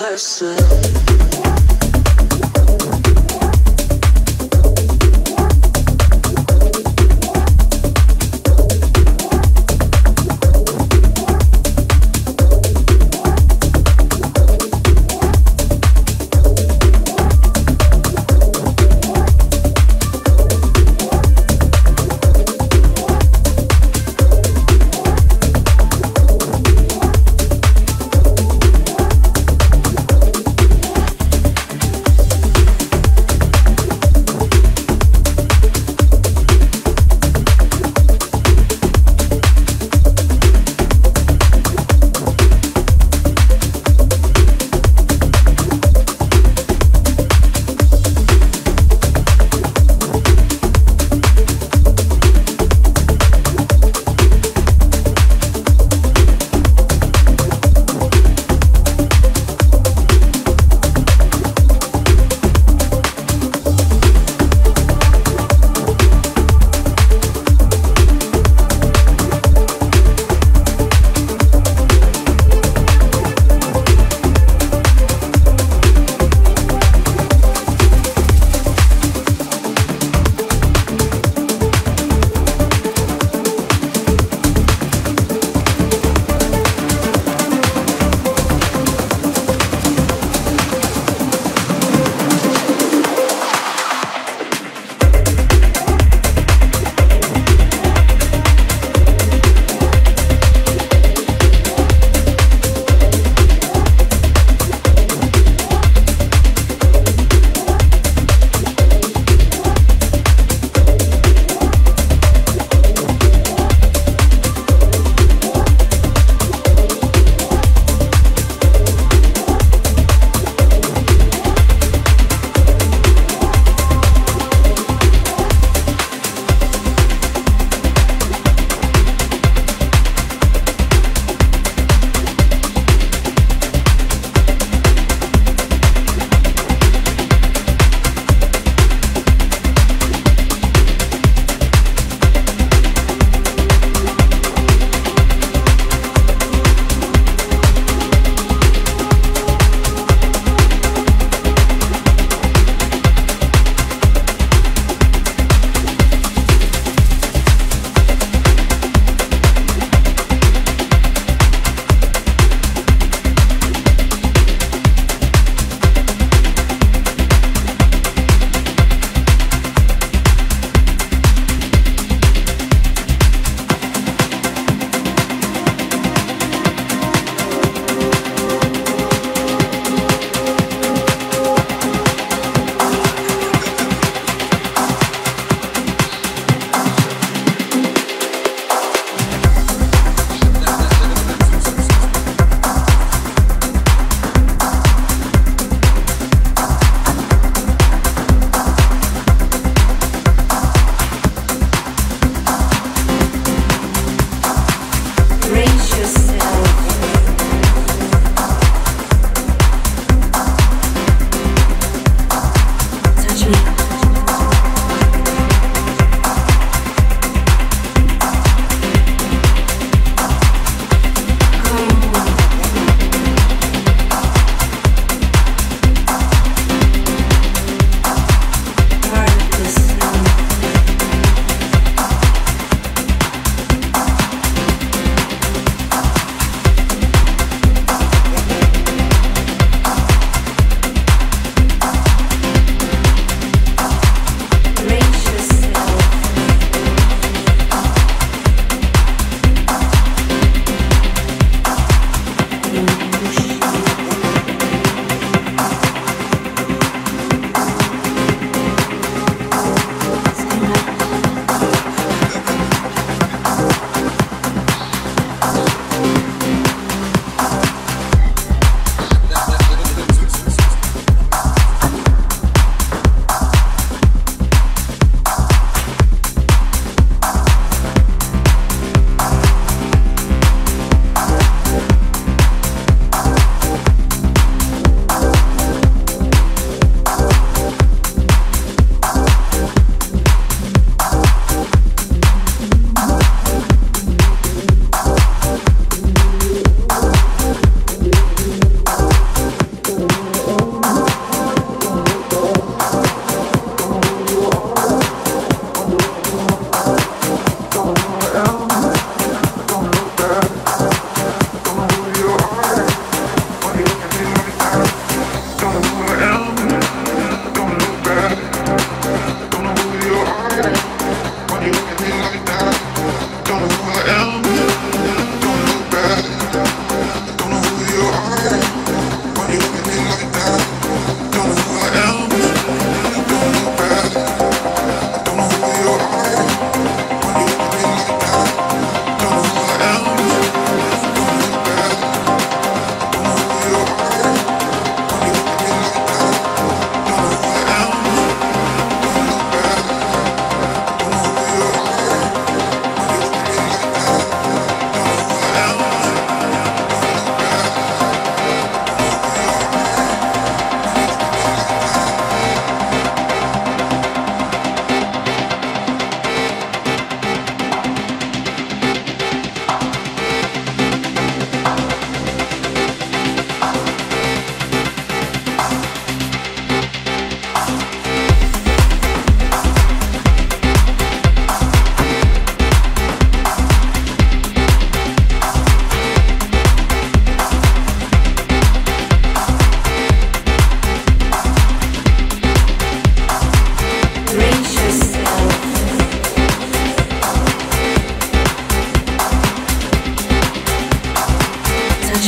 person.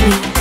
you.